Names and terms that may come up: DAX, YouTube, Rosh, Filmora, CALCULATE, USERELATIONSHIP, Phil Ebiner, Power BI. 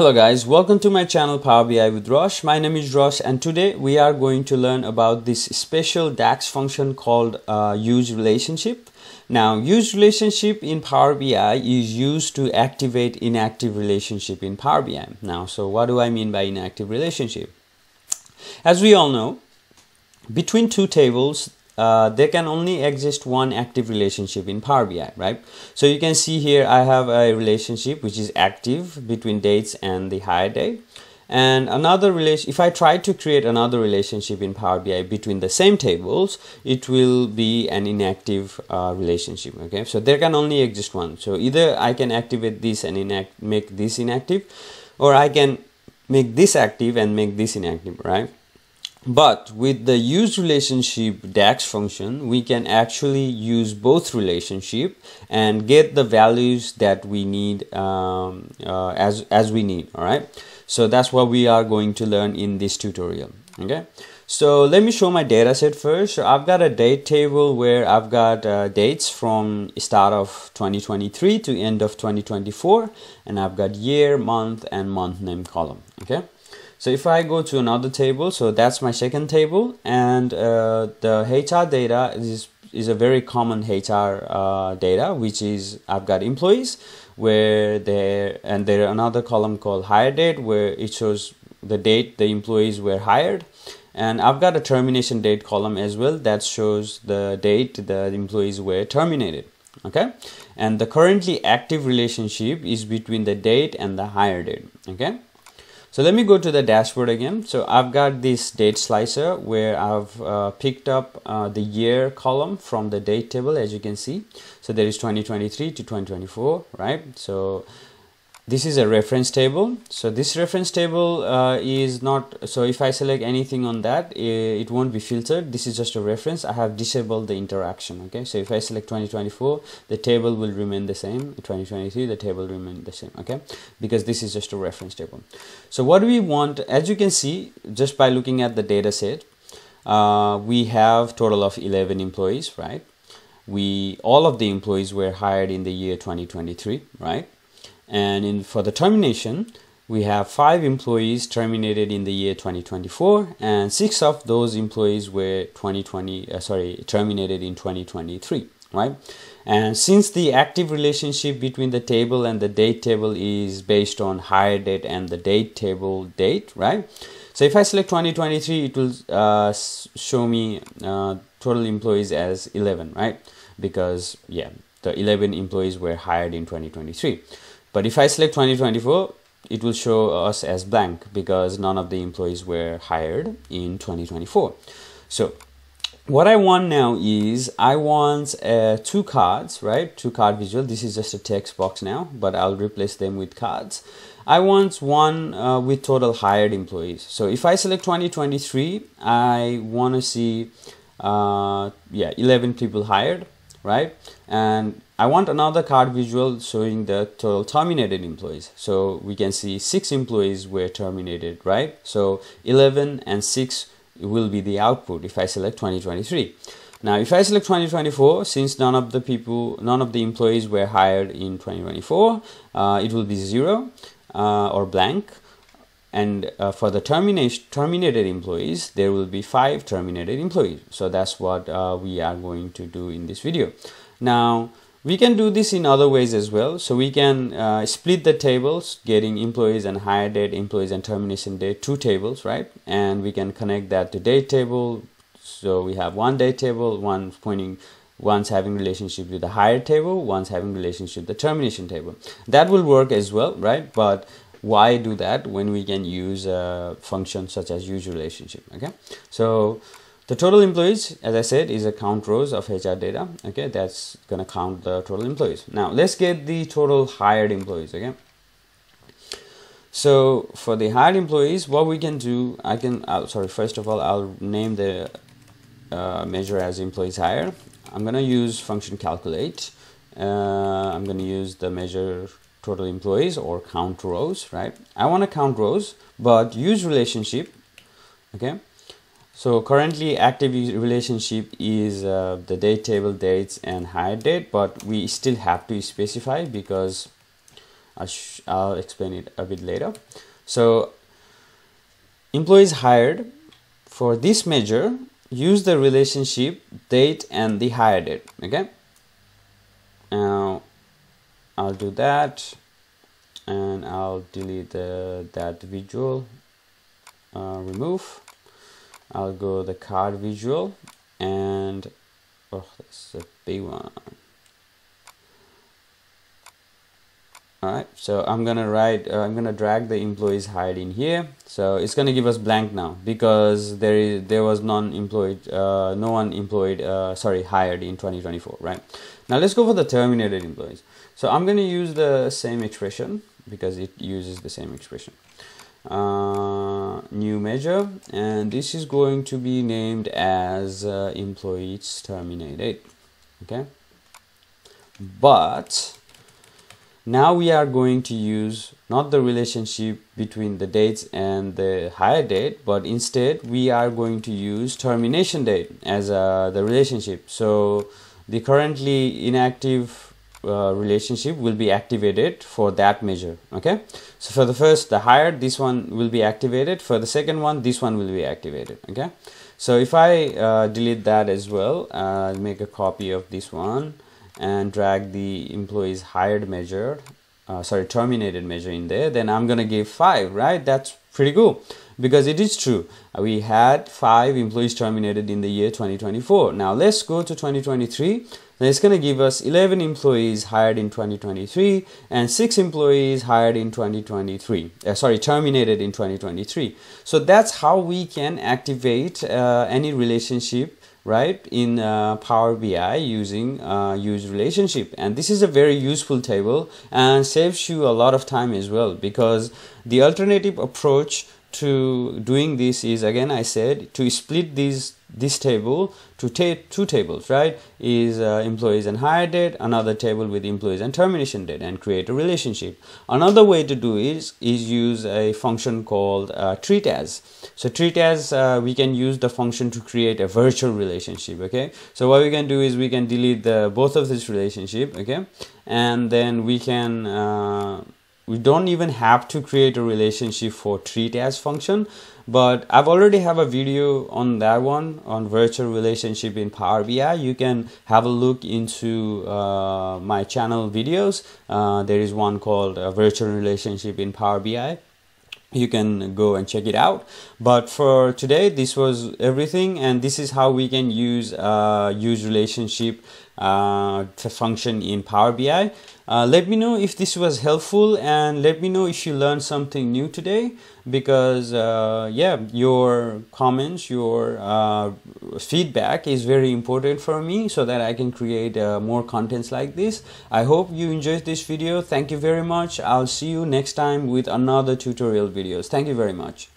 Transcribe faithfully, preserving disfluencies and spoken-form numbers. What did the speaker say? Hello guys, welcome to my channel Power B I with Rosh. My name is Rosh and today we are going to learn about this special DAX function called uh, use relationship. Now, use relationship in Power B I is used to activate inactive relationship in Power B I. Now, so what do I mean by inactive relationship? As we all know, between two tables, Uh, there can only exist one active relationship in Power B I, right? So you can see here I have a relationship which is active between dates and the hire date. And another relation, if I try to create another relationship in Power B I between the same tables, it will be an inactive uh, relationship, okay? So there can only exist one. So either I can activate this and inact make this inactive, or I can make this active and make this inactive, right? But with the use relationship DAX function, we can actually use both relationship and get the values that we need um, uh, as, as we need, all right? So that's what we are going to learn in this tutorial, okay? So let me show my data set first. So I've got a date table where I've got uh, dates from start of twenty twenty-three to end of twenty twenty-four, and I've got year, month, and month name column, okay? So if I go to another table, so that's my second table, and uh, the H R data is, is a very common H R uh, data, which is I've got employees, where there and there another column called hire date, where it shows the date the employees were hired, and I've got a termination date column as well that shows the date the employees were terminated. Okay, and the currently active relationship is between the date and the hire date. Okay. So let me go to the dashboard again. So I've got this date slicer where I've uh, picked up uh, the year column from the date table, as you can see. So there is twenty twenty-three to twenty twenty-four, right? So this is a reference table. So this reference table uh, is not, so if I select anything on that, it won't be filtered. This is just a reference. I have disabled the interaction, okay? So if I select twenty twenty-four, the table will remain the same. twenty twenty-three, the table remain the same, okay? Because this is just a reference table. So what do we want? As you can see, just by looking at the data set, uh, we have total of eleven employees, right? We, all of the employees were hired in the year twenty twenty-three, right? And in, for the termination, we have five employees terminated in the year twenty twenty-four, and six of those employees were twenty twenty, uh, sorry, terminated in twenty twenty-three, right? And since the active relationship between the table and the date table is based on hire date and the date table date, right? So if I select twenty twenty-three, it will uh, show me uh, total employees as eleven, right? Because, yeah, the eleven employees were hired in twenty twenty-three. But if I select twenty twenty-four, it will show us as blank because none of the employees were hired in twenty twenty-four. So what I want now is I want uh, two cards, right? Two card visual. This is just a text box now, but I'll replace them with cards. I want one uh, with total hired employees. So if I select twenty twenty-three, I want to see, uh, yeah, eleven people hired, right? And I want another card visual showing the total terminated employees. So we can see six employees were terminated, right? So eleven and six will be the output if I select twenty twenty-three. Now, if I select twenty twenty-four, since none of the people, none of the employees were hired in twenty twenty-four, uh, it will be zero uh, or blank. And uh, for the termination, terminated employees, there will be five terminated employees. So that's what uh, we are going to do in this video. Now, we can do this in other ways as well. So we can uh, split the tables, getting employees and hire date, employees and termination date, two tables, right? And we can connect that to date table. So we have one date table, one pointing, one's having relationship with the hire table, one's having relationship with the termination table. That will work as well, right? But why do that when we can use a function such as use relationship, okay? So the total employees, as I said, is a count rows of H R data, okay? That's gonna count the total employees. Now, let's get the total hired employees, okay? So, for the hired employees, what we can do, I can, I'll, sorry, first of all, I'll name the uh, measure as employees hired. I'm gonna use function calculate. Uh, I'm gonna use the measure total employees or count rows, right? I wanna count rows, but use relationship, okay? So currently active relationship is uh, the date table dates and hire date, but we still have to specify because I'll, sh I'll explain it a bit later. So employees hired for this measure use the relationship date and the hire date. Okay, now I'll do that, and I'll delete the, that visual, uh, remove. I'll go the card visual, and oh, that's a big one. All right, so I'm gonna write, uh, I'm gonna drag the employees hired in here. So it's gonna give us blank now because there is there was non-employed, uh, no one employed, uh, sorry, hired in twenty twenty-four, right? Now let's go for the terminated employees. So I'm gonna use the same expression because it uses the same expression. Uh, new measure, and this is going to be named as uh, employees terminated. Okay, but now we are going to use not the relationship between the dates and the hire date, but instead we are going to use termination date as uh, the relationship. So the currently inactive uh, relationship will be activated for that measure. Okay, so for the first, the hired, this one will be activated. For the second one, this one will be activated. Okay, so if I uh, delete that as well, I'll make a copy of this one and drag the employees hired measure, uh, sorry, terminated measure in there, then I'm gonna give five, right? That's pretty cool because it is true. We had five employees terminated in the year twenty twenty-four. Now let's go to twenty twenty-three. Now it's gonna give us eleven employees hired in twenty twenty-three and six employees hired in twenty twenty-three, uh, sorry, terminated in twenty twenty-three. So that's how we can activate uh, any relationship, right, in uh, Power B I using uh, use relationship. And this is a very useful table and saves you a lot of time as well, because the alternative approach to doing this is, again I said, to split these this table to take two tables, right? Is uh, employees and hire date, another table with employees and termination date, and create a relationship. Another way to do is is use a function called uh, treat as. So treat as, uh, we can use the function to create a virtual relationship. Okay, so what we can do is we can delete the both of this relationship. Okay, and then we can uh, we don't even have to create a relationship for treat as function, but I've already have a video on that one, on virtual relationship in Power B I. You can have a look into uh, my channel videos. Uh, there is one called uh, virtual relationship in Power B I. You can go and check it out. But for today, this was everything, and this is how we can use uh, use relationship uh, to function in Power B I. Uh, let me know if this was helpful, and let me know if you learned something new today, because uh, yeah, your comments, your uh, feedback is very important for me so that I can create uh, more contents like this. I hope you enjoyed this video. Thank you very much. I'll see you next time with another tutorial videos. Thank you very much.